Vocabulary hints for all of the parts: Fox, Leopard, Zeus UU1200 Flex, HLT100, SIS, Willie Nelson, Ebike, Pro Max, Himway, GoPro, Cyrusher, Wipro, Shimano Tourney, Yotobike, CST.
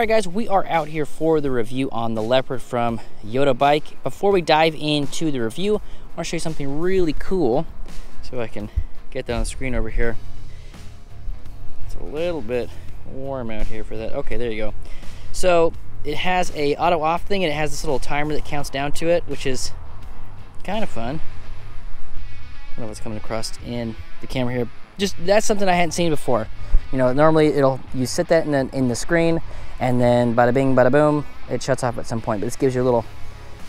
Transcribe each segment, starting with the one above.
Alright guys, we are out here for the review on the Leopard from Yotobike. Before we dive into the review, I want to show you something really cool. See if I can get that on the screen over here. It's a little bit warm out here for that. Okay, there you go. So it has a auto off thing, and it has this little timer that counts down to it, which is kind of fun. I don't know if it's coming across in the camera here. Just, that's something I hadn't seen before. You know, normally you set that in the screen, and then bada bing, bada boom, it shuts off at some point. But this gives you a little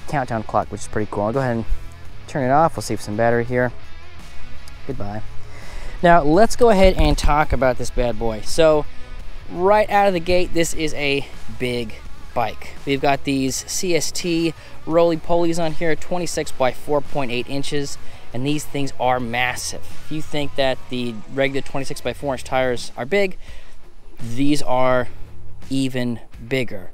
countdown clock, which is pretty cool. I'll go ahead and turn it off. We'll save some battery here. Goodbye. Now let's go ahead and talk about this bad boy. So right out of the gate, this is a big bike. We've got these CST roly-polies on here, 26 by 4.8 inches. And these things are massive. If you think that the regular 26 by 4 inch tires are big, these are even bigger.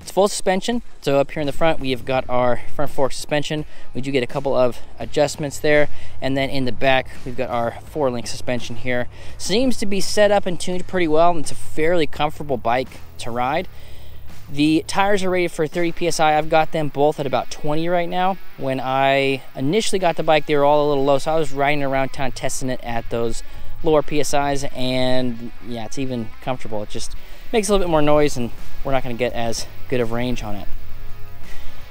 It's full suspension. So up here in the front, we have got our front fork suspension. We do get a couple of adjustments there. And then in the back, we've got our four link suspension here. Seems to be set up and tuned pretty well. It's a fairly comfortable bike to ride. The tires are rated for 30 PSI. I've got them both at about 20 right now. When I initially got the bike, they were all a little low, so I was riding around town testing it at those lower PSIs, and yeah, it's even comfortable. It just makes a little bit more noise, and we're not gonna get as good of range on it.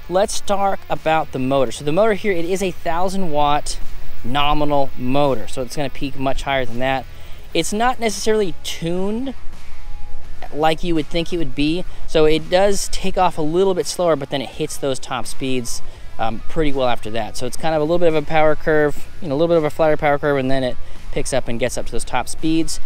Let's talk about the motor. So the motor here, it is a 1,000-watt nominal motor, so it's gonna peak much higher than that. It's not necessarily tuned like you would think it would be, so it does take off a little bit slower, but then it hits those top speeds pretty well after that. So it's kind of a little bit of a power curve, you know, a little bit of a flatter power curve, and then it picks up and gets up to those top speeds.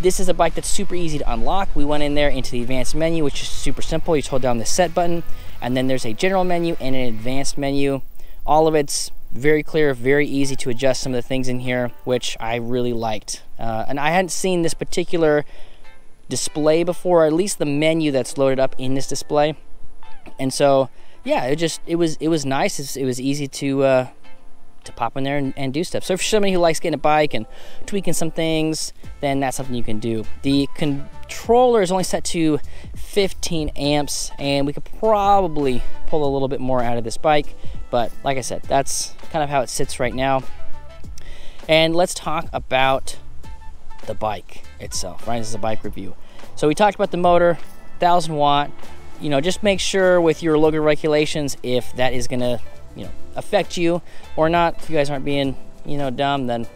This is a bike that's super easy to unlock. We went in there into the advanced menu, which is super simple. You just hold down the set button, and then there's a general menu and an advanced menu. All of it's very clear, very easy to adjust some of the things in here, which I really liked. And I hadn't seen this particular display before, or at least the menu that's loaded up in this display. And so yeah, it was nice. It was easy to pop in there and do stuff. So if you're somebody who likes getting a bike and tweaking some things, then that's something you can do. The controller is only set to 15 amps, and we could probably pull a little bit more out of this bike, but like I said, that's kind of how it sits right now. And let's talk about the bike itself, right? This is a bike review. So we talked about the motor, 1,000 watt. You know, just make sure with your local regulations if that is gonna, you know, affect you or not. If you guys aren't being, you know, dumb, then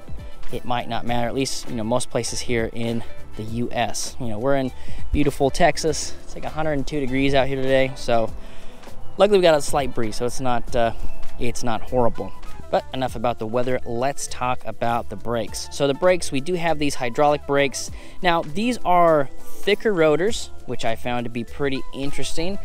it might not matter. At least, you know, most places here in the US. You know, we're in beautiful Texas. It's like 102 degrees out here today. So luckily we got a slight breeze, so it's not horrible. But enough about the weather, let's talk about the brakes. So the brakes, we do have these hydraulic brakes. Now these are thicker rotors, which I found to be pretty interesting.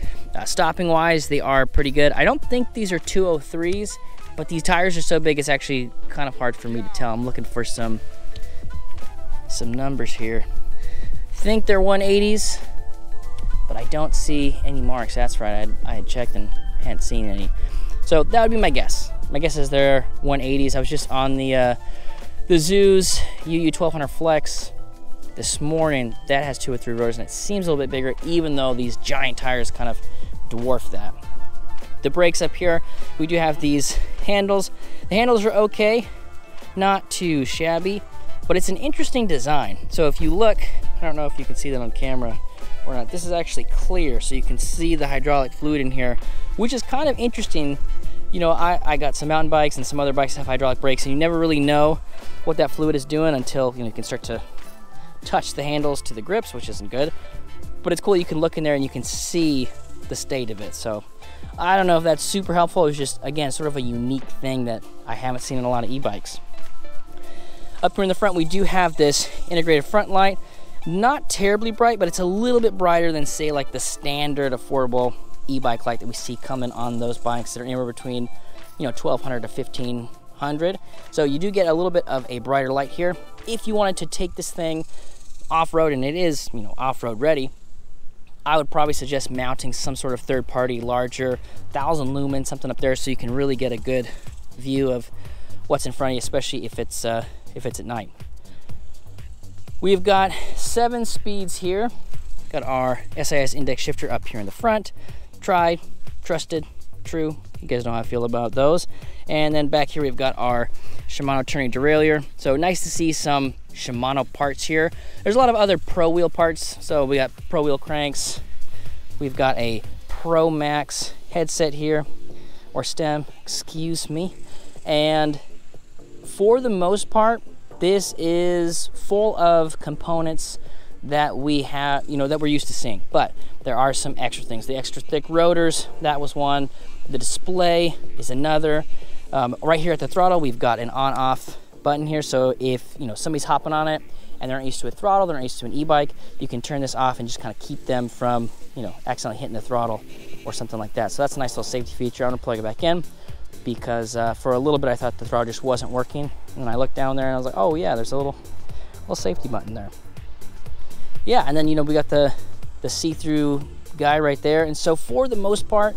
Stopping wise, they are pretty good. I don't think these are 203s, but these tires are so big it's actually kind of hard for me to tell. I'm looking for some numbers here. I think they're 180s, but I don't see any marks. That's right, I had checked and hadn't seen any. So that would be my guess. My guess is they're 180s. I was just on the Zeus UU1200 Flex this morning. That has 2 or 3 rotors, and it seems a little bit bigger, even though these giant tires kind of dwarf that. The brakes up here, we do have these handles. The handles are okay, not too shabby, but it's an interesting design. So if you look, I don't know if you can see that on camera or not. This is actually clear, so you can see the hydraulic fluid in here, which is kind of interesting. You know, I got some mountain bikes and some other bikes that have hydraulic brakes, and you never really know what that fluid is doing until, you know, you can start to touch the handles to the grips, which isn't good. But it's cool, you can look in there and you can see the state of it. So I don't know if that's super helpful. It was just, again, sort of a unique thing that I haven't seen in a lot of e-bikes. Up here in the front, we do have this integrated front light. Not terribly bright, but it's a little bit brighter than, say, like the standard affordable e-bike light that we see coming on those bikes that are anywhere between, you know, 1200 to 1500. So you do get a little bit of a brighter light here. If you wanted to take this thing off-road, and it is, you know, off-road ready, I would probably suggest mounting some sort of third-party larger 1,000 lumen, something up there, so you can really get a good view of what's in front of you, especially if it's at night. We've got 7 speeds here. Got our SIS index shifter up here in the front. Tried, trusted, true. You guys know how I feel about those. And then back here we've got our Shimano Tourney derailleur. So nice to see some Shimano parts here. There's a lot of other Pro Wheel parts. So we got Pro Wheel cranks. We've got a Pro Max headset here, or stem, excuse me. And for the most part, this is full of components that we have, you know, that we're used to seeing, but there are some extra things. The extra thick rotors, that was one. The display is another. Right here at the throttle, we've got an on-off button here. So if, you know, somebody's hopping on it and they're not used to a throttle, they're not used to an e-bike, you can turn this off and just kind of keep them from, you know, accidentally hitting the throttle or something like that. So that's a nice little safety feature. I'm gonna plug it back in because for a little bit I thought the throttle just wasn't working. And I looked down there and I was like, oh yeah, there's a little safety button there. Yeah, and then, you know, we got the see-through guy right there. And so for the most part,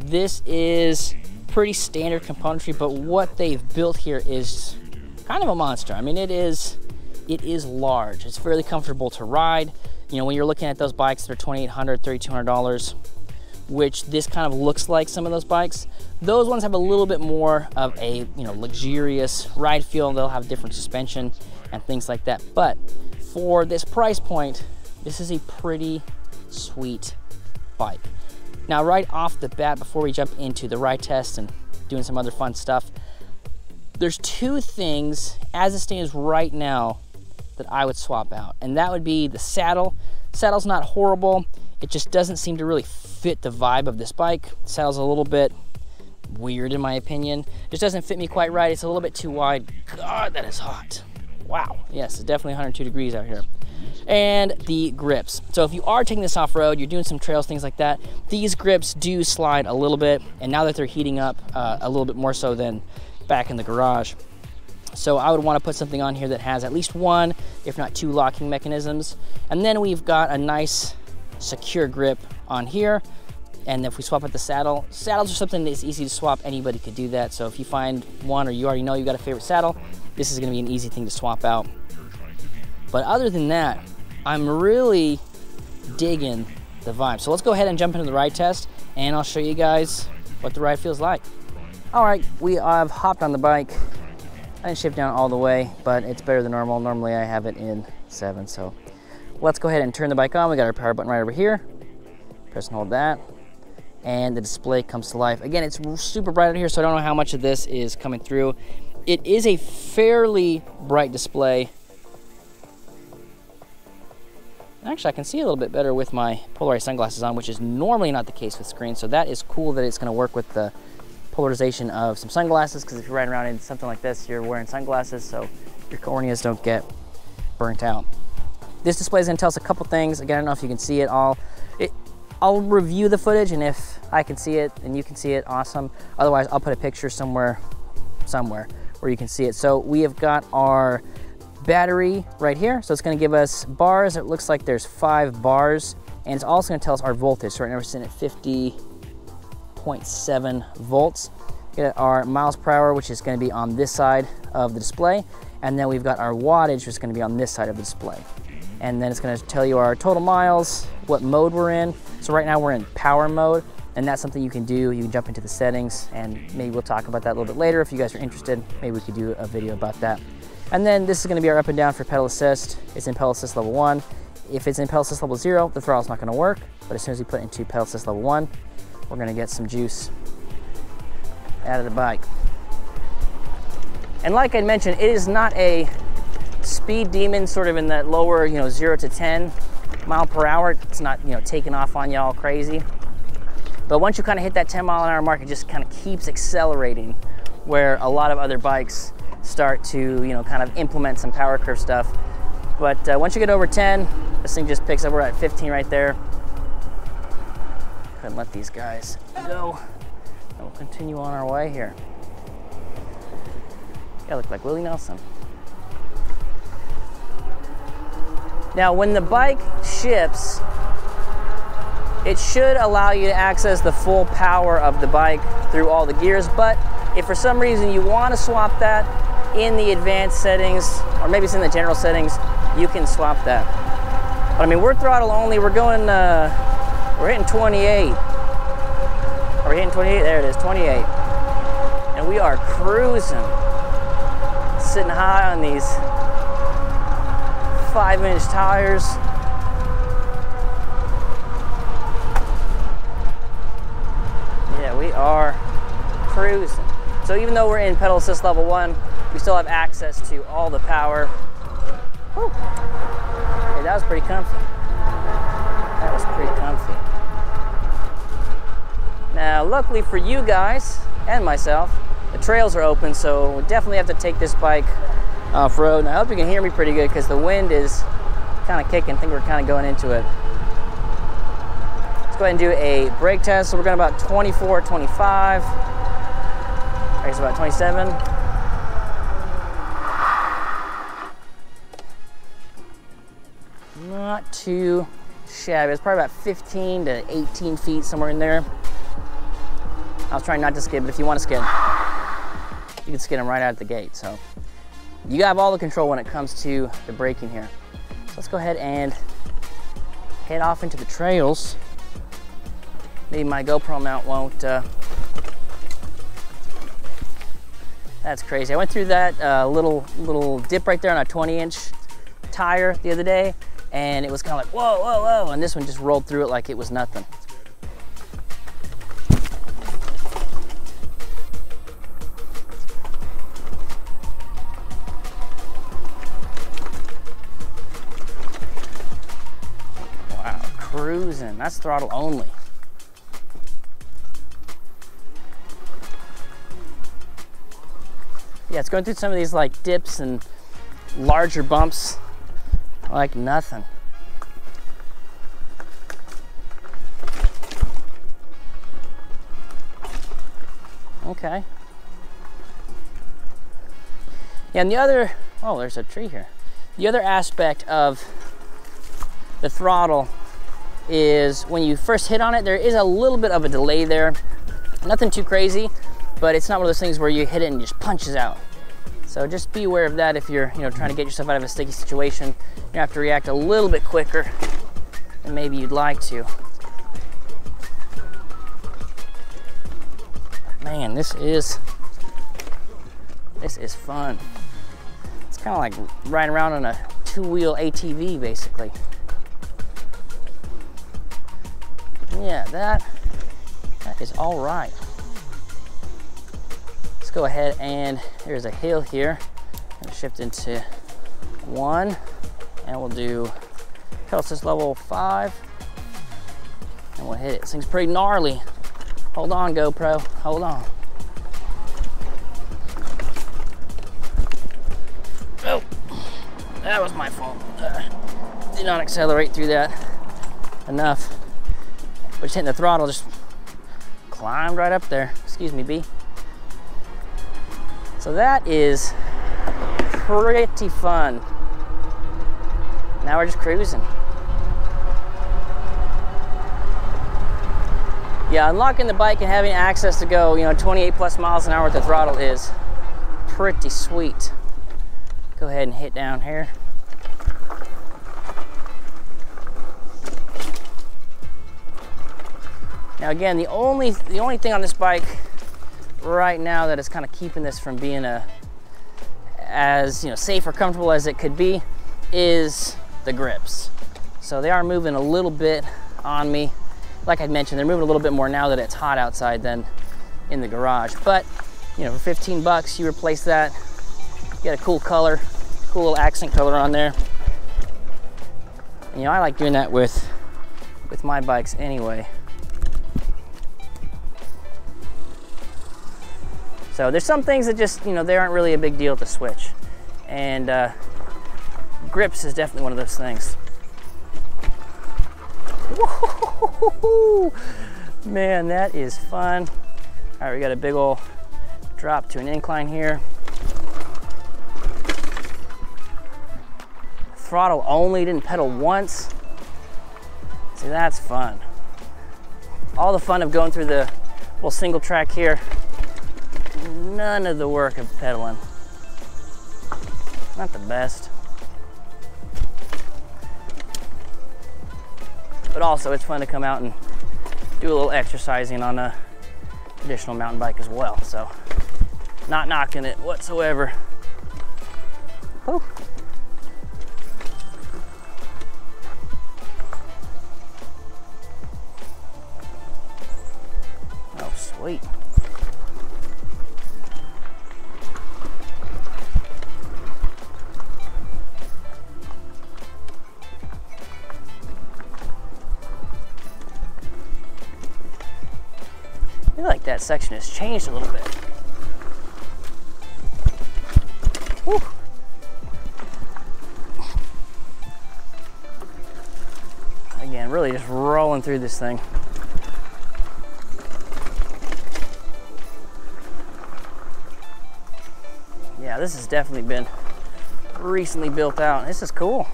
this is pretty standard componentry, but what they've built here is kind of a monster. I mean, it is large. It's fairly comfortable to ride. You know, when you're looking at those bikes that are $2,800, $3,200, which this kind of looks like some of those bikes, those ones have a little bit more of a, you know, luxurious ride feel. They'll have different suspension and things like that. But for this price point, this is a pretty sweet bike. Now, right off the bat, before we jump into the ride test and doing some other fun stuff, there's two things as it stands right now that I would swap out, and that would be the saddle. Saddle's not horrible. It just doesn't seem to really fit the vibe of this bike. Saddle's a little bit weird in my opinion. It just doesn't fit me quite right. It's a little bit too wide. God, that is hot. Wow. Yes, it's definitely 102 degrees out here. And the grips. So if you are taking this off-road, you're doing some trails, things like that, these grips do slide a little bit, and now that they're heating up a little bit more so than back in the garage. So I would want to put something on here that has at least one, if not two, locking mechanisms. And then we've got a nice secure grip on here. And if we swap out the saddle, saddles are something that's easy to swap. Anybody could do that. So if you find one, or you already know you got a favorite saddle, this is going to be an easy thing to swap out. But other than that, I'm really digging the vibe. So let's go ahead and jump into the ride test, and I'll show you guys what the ride feels like. All right, we have hopped on the bike. I didn't shift down all the way, but it's better than normal. Normally I have it in 7, so let's go ahead and turn the bike on. We got our power button right over here. Press and hold that, and the display comes to life. Again, it's super bright out here, so I don't know how much of this is coming through. It is a fairly bright display. Actually, I can see a little bit better with my polarized sunglasses on, which is normally not the case with screens. So that is cool that it's going to work with the polarization of some sunglasses, because if you're riding around in something like this, you're wearing sunglasses, so your corneas don't get burnt out. This display is going to tell us a couple things. Again, I don't know if you can see it all. I'll review the footage, and if I can see it and you can see it, awesome. Otherwise, I'll put a picture somewhere where you can see it. So we have got our battery right here. So it's going to give us bars. It looks like there's 5 bars, and it's also going to tell us our voltage. So right now we're sitting at 50.7 volts. Get our miles per hour, which is going to be on this side of the display, and then we've got our wattage, which is going to be on this side of the display. And then it's going to tell you our total miles, what mode we're in. So right now we're in power mode, and that's something you can do. You can jump into the settings, and maybe we'll talk about that a little bit later. If you guys are interested, maybe we could do a video about that. And then this is going to be our up and down for pedal assist. It's in pedal assist level 1. If it's in pedal assist level 0, the throttle's not going to work. But as soon as we put it into pedal assist level 1, we're going to get some juice out of the bike. And like I mentioned, it is not a speed demon, sort of in that lower, you know, 0 to 10 mile per hour. It's not, you know, taking off on you all crazy. But once you kind of hit that 10 mile an hour mark, it just kind of keeps accelerating, where a lot of other bikes start to, you know, kind of implement some power curve stuff. But once you get over 10, this thing just picks up. We're at 15 right there. Couldn't let these guys go. And we'll continue on our way here. Yeah, look like Willie Nelson. Now, when the bike shifts, it should allow you to access the full power of the bike through all the gears. But if for some reason you want to swap that in the advanced settings, or maybe it's in the general settings, you can swap that. But I mean, we're throttle only. We're going, we're hitting 28. Are we hitting 28? There it is, 28. And we are cruising, sitting high on these 5-inch tires. Yeah, we are cruising. So even though we're in pedal assist level 1, we still have access to all the power. Whew. Hey, that was pretty comfy. That was pretty comfy. Now, luckily for you guys and myself, the trails are open, so we definitely have to take this bike off-road. And I hope you can hear me pretty good because the wind is kind of kicking. I think we're kind of going into it. Let's go ahead and do a brake test. So we're going about 24, 25. I guess about 27. Not too shabby. It's probably about 15 to 18 feet, somewhere in there. I was trying not to skid, but if you want to skid, you can skid them right out the gate. So you have all the control when it comes to the braking here. So let's go ahead and head off into the trails. Maybe my GoPro mount won't. That's crazy. I went through that little dip right there on a 20-inch tire the other day, and it was kind of like, whoa, whoa, whoa, and this one just rolled through it like it was nothing. Wow, cruising. That's throttle only. Yeah, it's going through some of these like dips and larger bumps like nothing. Okay. Yeah, and the other, oh, there's a tree here. The other aspect of the throttle is when you first hit on it, there is a little bit of a delay there. Nothing too crazy, but it's not one of those things where you hit it and it just punches out. So just be aware of that if you're, you know, trying to get yourself out of a sticky situation. You have to react a little bit quicker than maybe you'd like to. Man, this is fun. It's kind of like riding around on a two-wheel ATV, basically. Yeah, that is all right. Go ahead, and there's a hill here. I'm gonna shift into 1, and we'll do pedal assist level 5, and we'll hit it. This thing's pretty gnarly. Hold on, GoPro, hold on. Oh, that was my fault. Did not accelerate through that enough. But just hitting the throttle, just climbed right up there. Excuse me, B. So that is pretty fun. Now we're just cruising. Yeah, unlocking the bike and having access to go, you know, 28 plus miles an hour with the throttle is pretty sweet. Go ahead and hit down here. Now again, the only thing on this bike right now that is kind of keeping this from being as, you know, safe or comfortable as it could be is the grips. So they are moving a little bit on me. Like I mentioned, they're moving a little bit more now that it's hot outside than in the garage. But, you know, for 15 bucks, you replace that, get a cool color, cool little accent color on there. And, you know, I like doing that with my bikes anyway. So there's some things that just, you know, they aren't really a big deal to switch. And grips is definitely one of those things. Woo-hoo-hoo-hoo-hoo. Man, that is fun. All right, we got a big old drop to an incline here. Throttle only, didn't pedal once. See, that's fun. All the fun of going through the little single track here. None of the work of pedaling. Not the best. but also it's fun to come out and do a little exercising on a traditional mountain bike as well. So not knocking it whatsoever. Whew. Oh, sweet. I feel like that section has changed a little bit. Whew. Again, really just rolling through this thing. Yeah, this has definitely been recently built out. This is cool.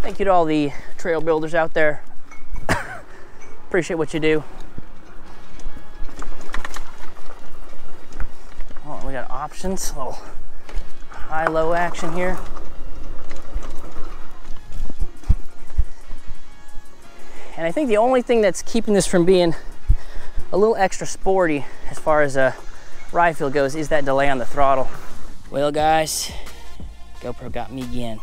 Thank you to all the trail builders out there. Appreciate what you do. Oh, we got options, a little high-low action here. And I think the only thing that's keeping this from being a little extra sporty as far as a ride feel goes is that delay on the throttle. Well guys, GoPro got me again.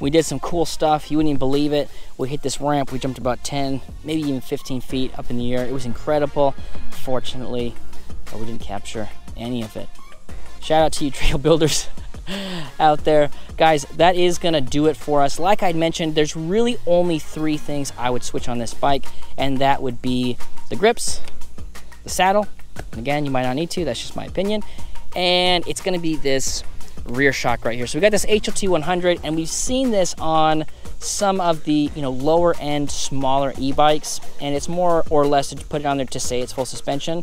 We did some cool stuff, you wouldn't even believe it. We hit this ramp, we jumped about 10, maybe even 15 feet up in the air. It was incredible. Fortunately, we didn't capture any of it. Shout out to you trail builders out there. Guys, that is gonna do it for us. Like I mentioned, there's really only three things I would switch on this bike, and that would be the grips, the saddle, and again, you might not need to, that's just my opinion, and it's gonna be this rear shock right here. So we got this HLT100, and we've seen this on some of the lower end smaller e-bikes, and it's more or less to put it on there to say it's full suspension.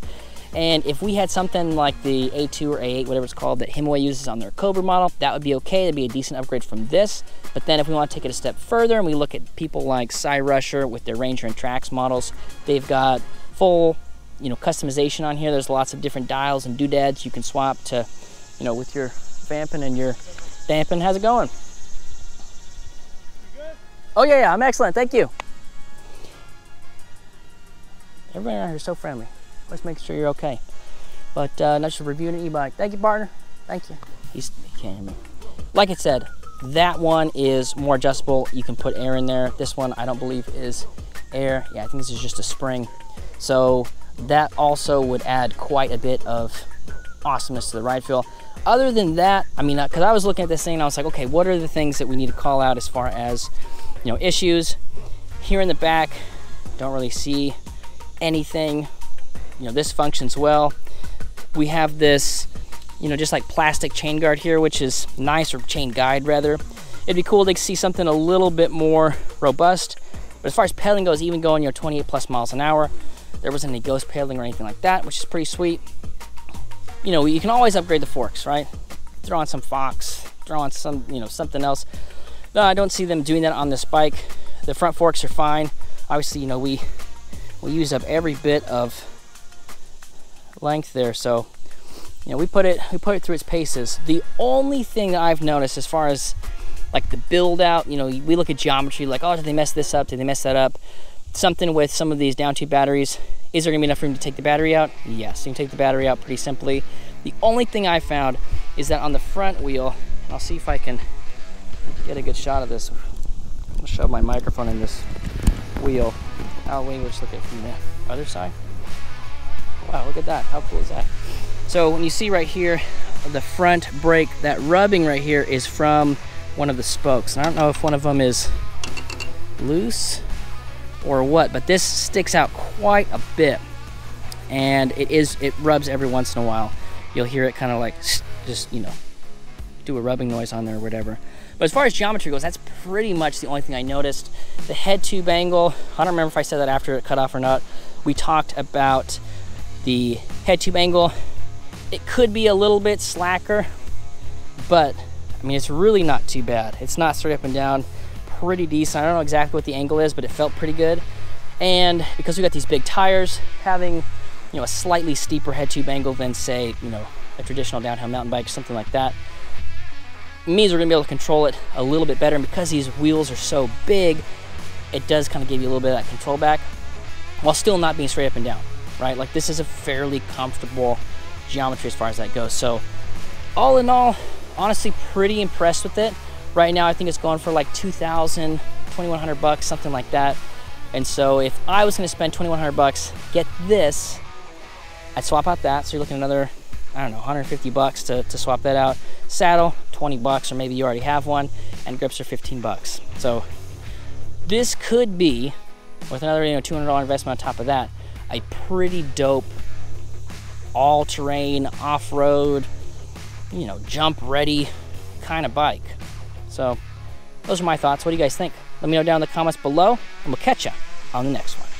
And if we had something like the A2 or A8, whatever it's called, that Himway uses on their Cobra model, that would be okay. That'd be a decent upgrade from this. But then if we want to take it a step further and we look at people like Cyrusher with their Ranger and Trax models, they've got full customization on here. There's lots of different dials and doodads you can swap to, with your vamping and your damping. How's it going? You good? Oh yeah, I'm excellent, thank you. Everybody around here is so friendly. Let's make sure you're okay. But that's just reviewing an e-bike. Thank you, partner. Thank you. He can't hear me. Like I said, that one is more adjustable. You can put air in there. This one I don't believe is air. Yeah, I think this is just a spring. So that also would add quite a bit of awesomeness to the ride feel. Other than that, I mean, because I was looking at this thing and I was like, okay, what are the things that we need to call out as far as, issues? Here in the back, don't really see anything. This functions well. We have this, just like plastic chain guard here, which is nice, or chain guide rather. It'd be cool to see something a little bit more robust. But as far as pedaling goes, even going 28 plus miles an hour, there wasn't any ghost pedaling or anything like that, which is pretty sweet. You can always upgrade the forks, right? Throw on some Fox, throw on some, something else. No, I don't see them doing that on this bike. The front forks are fine. Obviously, we used up every bit of length there. So, we put it through its paces. The only thing that I've noticed as far as like the build out, we look at geometry like, oh, did they mess this up? Did they mess that up? Something with some of these down tube batteries. Is there gonna be enough room to take the battery out? Yes, you can take the battery out pretty simply. The only thing I found is that on the front wheel, and I'll see if I can get a good shot of this. I'm gonna shove my microphone in this wheel. Oh, we just look at it from the other side. Wow, look at that, how cool is that? So when you see right here, the front brake, that rubbing right here is from one of the spokes. And I don't know if one of them is loose or what, but this sticks out quite a bit, and it rubs every once in a while. You'll hear it kind of like just do a rubbing noise on there or whatever. But as far as geometry goes, that's pretty much the only thing I noticed. The head tube angle, I don't remember if I said that after it cut off or not. We talked about the head tube angle. It could be a little bit slacker, but I mean, it's really not too bad. It's not straight up and down. Pretty decent. I don't know exactly what the angle is, but it felt pretty good. And because we got these big tires, having a slightly steeper head tube angle than say a traditional downhill mountain bike, something like that, means we're gonna be able to control it a little bit better. And because these wheels are so big, it does kind of give you a little bit of that control back while still not being straight up and down, right? Like, this is a fairly comfortable geometry as far as that goes. So all in all, honestly, pretty impressed with it. Right now, I think it's going for like 2,000, 2,100 bucks, something like that. And so if I was gonna spend 2,100 bucks, get this, I'd swap out that. So you're looking at another, I don't know, 150 bucks to swap that out. Saddle, 20 bucks, or maybe you already have one, and grips are 15 bucks. So this could be, with another, you know, $200 investment on top of that, a pretty dope all-terrain, off-road, you know, jump-ready kind of bike. So those are my thoughts. What do you guys think? Let me know down in the comments below, and we'll catch you on the next one.